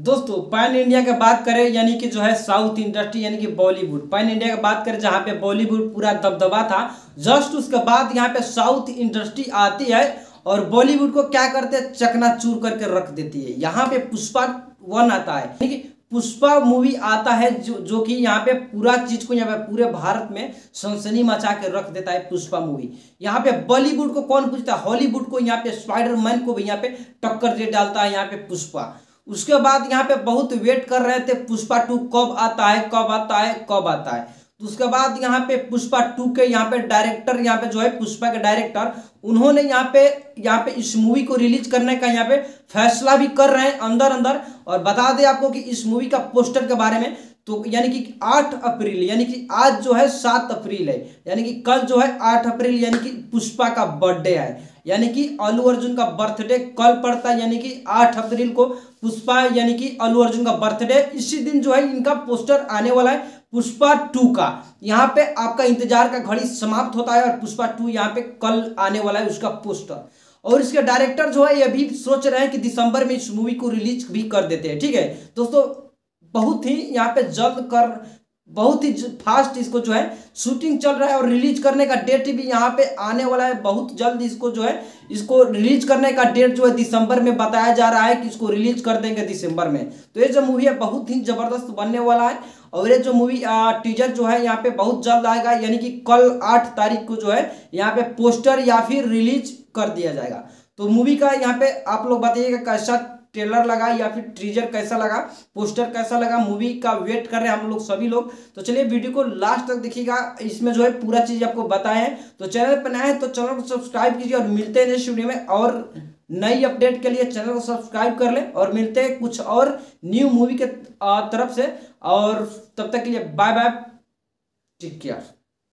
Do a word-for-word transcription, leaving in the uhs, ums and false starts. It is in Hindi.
दोस्तों पैन इंडिया की बात करें यानी कि जो है साउथ इंडस्ट्री यानी कि बॉलीवुड, पैन इंडिया की बात करें जहाँ पे बॉलीवुड पूरा दबदबा था, जस्ट उसके बाद यहाँ पे साउथ इंडस्ट्री आती है और बॉलीवुड को क्या करते हैं चकनाचूर करके रख देती है। यहाँ पे पुष्पा वन आता है, ठीक है, पुष्पा मूवी आता है जो जो कि यहाँ पे पूरा चीज को यहाँ पे पूरे भारत में सनसनी मचा के रख देता है पुष्पा मूवी। यहाँ पे बॉलीवुड को कौन पूछता है, हॉलीवुड को, यहाँ पे स्पाइडर मैन को भी यहाँ पे टक्कर दे डालता है यहाँ पे पुष्पा। उसके बाद यहाँ पे बहुत वेट कर रहे थे पुष्पा टू कब आता है कब आता है कब आता है। तो उसके बाद यहाँ पे पुष्पा टू के यहाँ पे डायरेक्टर यहाँ पे जो है पुष्पा के डायरेक्टर उन्होंने यहाँ पे यहाँ पे इस मूवी को रिलीज करने का यहाँ पे फैसला भी कर रहे हैं अंदर अंदर। और बता दें आपको कि इस मूवी का पोस्टर के बारे में तो यानी कि आठ अप्रैल यानी कि आज जो है सात अप्रैल है यानी कि कल जो है आठ अप्रैल यानी कि पुष्पा का बर्थडे है, यानी कि अल्लू अर्जुन का बर्थडे कल पड़ता है यानी कि आठ अप्रैल को पुष्पा यानी कि अल्लू अर्जुन का बर्थडे। इसी दिन जो है इनका पोस्टर आने वाला है पुष्पा टू का। यहाँ पे आपका इंतजार का घड़ी समाप्त होता है और पुष्पा टू यहाँ पे कल आने वाला है उसका पोस्टर। और इसके डायरेक्टर जो है ये भी सोच रहे हैं कि दिसंबर में इस मूवी को रिलीज भी कर देते हैं, ठीक है दोस्तों। बहुत ही यहाँ पे जल्द कर बहुत ही फास्ट इसको जो है शूटिंग चल रहा है और रिलीज करने का डेट भी यहाँ पे आने वाला है बहुत जल्द। इसको जो है इसको रिलीज करने का डेट जो है दिसंबर में बताया जा रहा है कि इसको रिलीज कर देंगे दिसंबर में। तो ये जो मूवी है बहुत ही ज़बरदस्त बनने वाला है और ये जो मूवी टीजर जो है यहाँ पे बहुत जल्द आएगा यानी कि कल आठ तारीख को जो है यहाँ पे पोस्टर या फिर रिलीज कर दिया जाएगा। तो मूवी का यहाँ पे आप लोग बताइएगा कैसा ट्रेलर लगा या फिर टीजर कैसा लगा, पोस्टर कैसा लगा, मूवी का वेट कर रहे हैं हम लोग सभी लोग। तो चलिए वीडियो को लास्ट तक देखिएगा, इसमें जो है पूरा चीज़ आपको बताएं। तो चैनल पर नए हैं तो चैनल को सब्सक्राइब कीजिए और मिलते हैं नेक्स्ट वीडियो में और नई अपडेट के लिए चैनल को सब्सक्राइब कर लें और मिलते हैं कुछ और न्यू मूवी के तरफ से। और तब तक के लिए बाय बाय, टेक केयर।